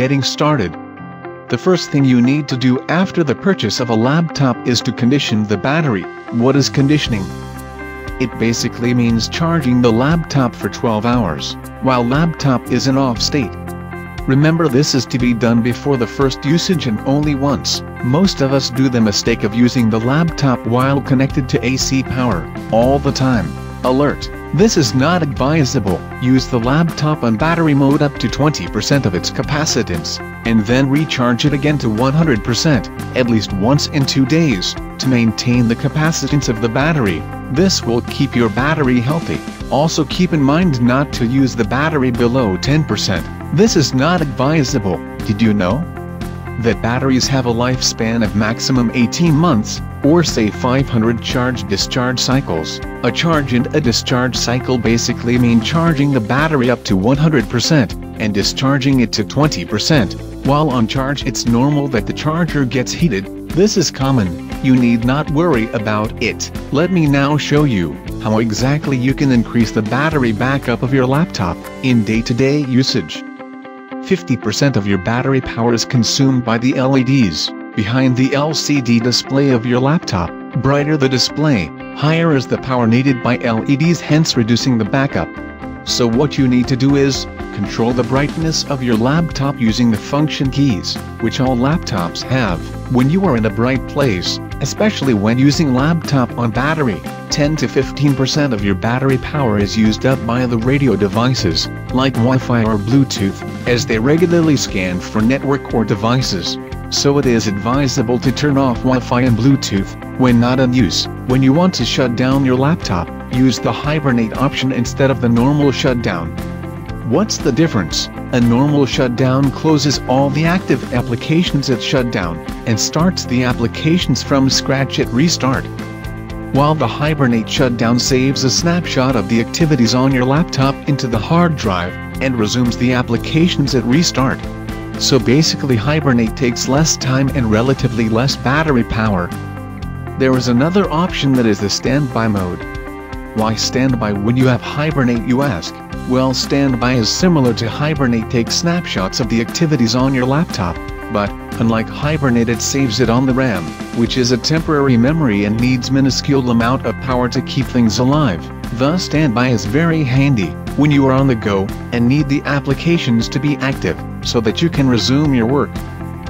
getting started. The first thing you need to do after the purchase of a laptop is to condition the battery. What is conditioning? It basically means charging the laptop for 12 hours, while laptop is in off state. Remember, this is to be done before the first usage and only once. Most of us do the mistake of using the laptop while connected to AC power, all the time. Alert! This is not advisable. Use the laptop on battery mode up to 20% of its capacitance, and then recharge it again to 100%, at least once in 2 days, to maintain the capacitance of the battery. This will keep your battery healthy. Also keep in mind not to use the battery below 10%. This is not advisable. Did you know that batteries have a lifespan of maximum 18 months, or say 500 charge-discharge cycles. A charge and a discharge cycle basically mean charging the battery up to 100%, and discharging it to 20%. While on charge, it's normal that the charger gets heated. This is common. You need not worry about it. Let me now show you how exactly you can increase the battery backup of your laptop in day-to-day usage. 50% of your battery power is consumed by the LEDs behind the LCD display of your laptop. Brighter the display, higher is the power needed by LEDs, hence reducing the backup. So what you need to do is control the brightness of your laptop using the function keys, which all laptops have. When you are in a bright place, especially when using laptop on battery, 10 to 15% of your battery power is used up by the radio devices, like Wi-Fi or Bluetooth, as they regularly scan for network or devices. So it is advisable to turn off Wi-Fi and Bluetooth when not in use. When you want to shut down your laptop, use the hibernate option instead of the normal shutdown. What's the difference? A normal shutdown closes all the active applications at shutdown, and starts the applications from scratch at restart. While the hibernate shutdown saves a snapshot of the activities on your laptop into the hard drive, and resumes the applications at restart. So basically, hibernate takes less time and relatively less battery power. There is another option, that is the standby mode. Why standby when you have hibernate, you ask? Well, standby is similar to hibernate, takes snapshots of the activities on your laptop, but unlike hibernate, it saves it on the RAM, which is a temporary memory and needs minuscule amount of power to keep things alive. Thus standby is very handy when you are on the go and need the applications to be active, so that you can resume your work.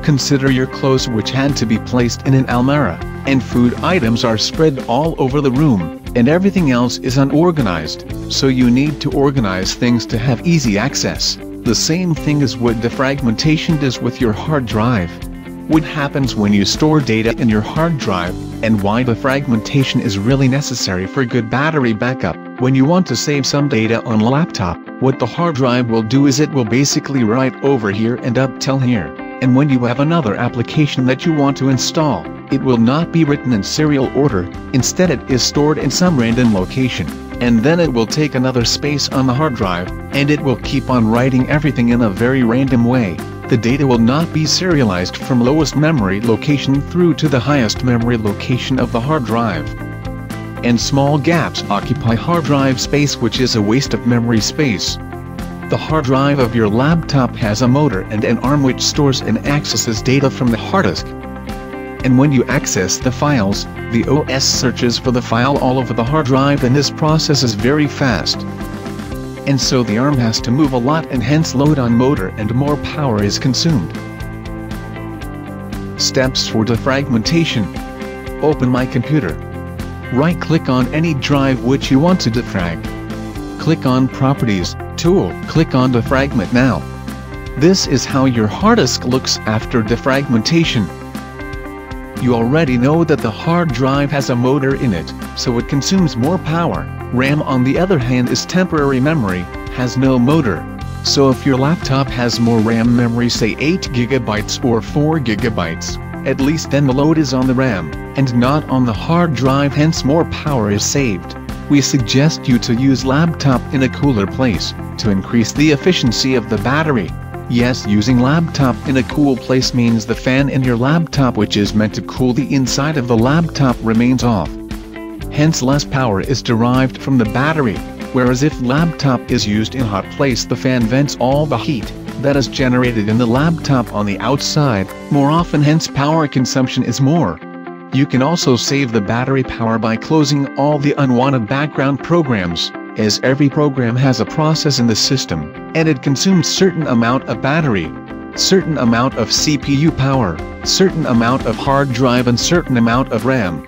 Consider your clothes, which had to be placed in an almirah, and food items are spread all over the room, and everything else is unorganized, so you need to organize things to have easy access. The same thing is what defragmentation does with your hard drive. What happens when you store data in your hard drive, and why defragmentation is really necessary for good battery backup. When you want to save some data on laptop, what the hard drive will do is it will basically write over here and up till here, and when you have another application that you want to install, it will not be written in serial order, instead it is stored in some random location, and then it will take another space on the hard drive, and it will keep on writing everything in a very random way. The data will not be serialized from lowest memory location through to the highest memory location of the hard drive. And small gaps occupy hard drive space, which is a waste of memory space. The hard drive of your laptop has a motor and an arm which stores and accesses data from the hard disk. And when you access the files, the OS searches for the file all over the hard drive, and this process is very fast. And so the arm has to move a lot, and hence load on motor and more power is consumed. Steps for defragmentation. Open My Computer. Right-click on any drive which you want to defrag. Click on Properties, Tool, click on Defragment Now. This is how your hard disk looks after defragmentation. You already know that the hard drive has a motor in it, so it consumes more power. RAM, on the other hand, is temporary memory, has no motor. So if your laptop has more RAM memory, say 8 GB or 4 GB, at least then the load is on the RAM, and not on the hard drive, hence more power is saved. We suggest you to use laptop in a cooler place, to increase the efficiency of the battery. Yes, using laptop in a cool place means the fan in your laptop, which is meant to cool the inside of the laptop, remains off. Hence less power is derived from the battery, whereas if laptop is used in hot place, the fan vents all the heat, that is generated in the laptop on the outside, more often, hence power consumption is more. You can also save the battery power by closing all the unwanted background programs, as every program has a process in the system, and it consumes certain amount of battery, certain amount of CPU power, certain amount of hard drive and certain amount of RAM.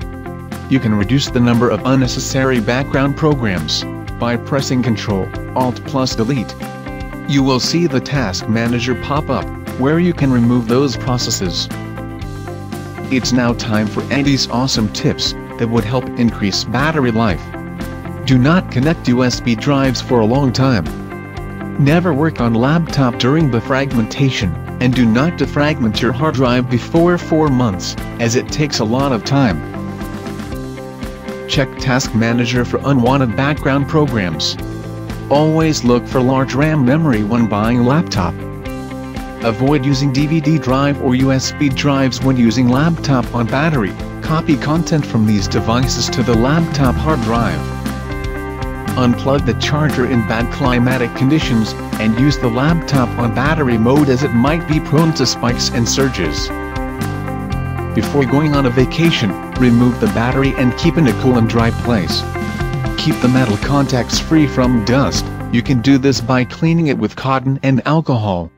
You can reduce the number of unnecessary background programs by pressing Ctrl, Alt plus Delete. You will see the Task Manager pop up, where you can remove those processes. It's now time for Andy's awesome tips that would help increase battery life. Do not connect USB drives for a long time. Never work on laptop during the fragmentation, and do not defragment your hard drive before 4 months, as it takes a lot of time. Check Task Manager for unwanted background programs. Always look for large RAM memory when buying laptop. Avoid using DVD drive or USB drives when using laptop on battery. Copy content from these devices to the laptop hard drive. Unplug the charger in bad climatic conditions, and use the laptop on battery mode as it might be prone to spikes and surges. Before going on a vacation, remove the battery and keep in a cool and dry place. Keep the metal contacts free from dust. You can do this by cleaning it with cotton and alcohol.